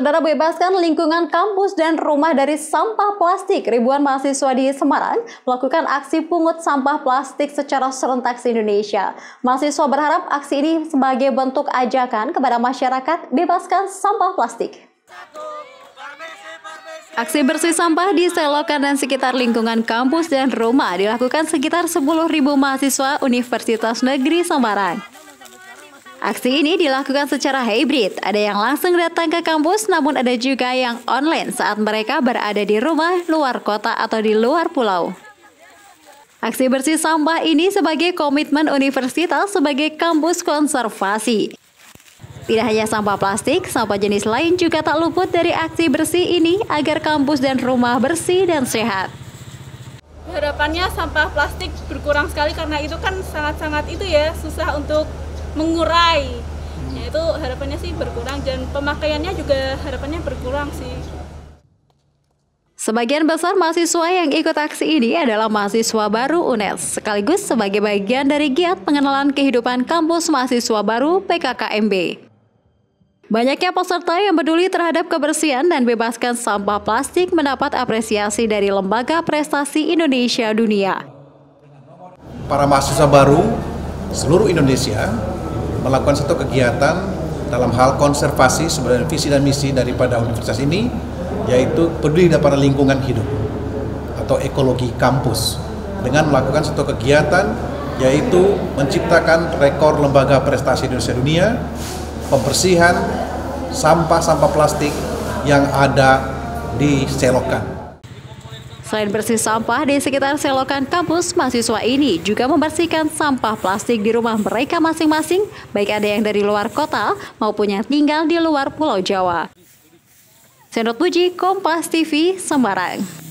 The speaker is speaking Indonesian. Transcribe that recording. Saudara, bebaskan lingkungan kampus dan rumah dari sampah plastik. Ribuan mahasiswa di Semarang melakukan aksi pungut sampah plastik secara serentak se-Indonesia. Mahasiswa berharap aksi ini sebagai bentuk ajakan kepada masyarakat bebaskan sampah plastik. Aksi bersih sampah di selokan dan sekitar lingkungan kampus dan rumah dilakukan sekitar 10.000 mahasiswa Universitas Negeri Semarang. Aksi ini dilakukan secara hybrid, ada yang langsung datang ke kampus, namun ada juga yang online saat mereka berada di rumah, luar kota, atau di luar pulau. Aksi bersih sampah ini sebagai komitmen universitas sebagai kampus konservasi. Tidak hanya sampah plastik, sampah jenis lain juga tak luput dari aksi bersih ini agar kampus dan rumah bersih dan sehat. Harapannya sampah plastik berkurang sekali karena itu kan sangat-sangat itu ya, susah untuk mengurai, yaitu harapannya sih berkurang dan pemakaiannya juga harapannya berkurang sih. Sebagian besar mahasiswa yang ikut aksi ini adalah mahasiswa baru Unnes, sekaligus sebagai bagian dari giat pengenalan kehidupan kampus mahasiswa baru PKKMB. Banyaknya peserta yang peduli terhadap kebersihan dan bebaskan sampah plastik mendapat apresiasi dari Lembaga Prestasi Indonesia Dunia. Para mahasiswa baru seluruh Indonesia melakukan satu kegiatan dalam hal konservasi sebagai visi dan misi daripada universitas ini, yaitu peduli pada lingkungan hidup atau ekologi kampus dengan melakukan satu kegiatan yaitu menciptakan rekor Lembaga Prestasi Indonesia Dunia pembersihan sampah-sampah plastik yang ada di selokan. Selain bersih sampah di sekitar selokan kampus, mahasiswa ini juga membersihkan sampah plastik di rumah mereka masing-masing, baik ada yang dari luar kota maupun yang tinggal di luar Pulau Jawa. Sendot Puji, Kompas TV, Semarang.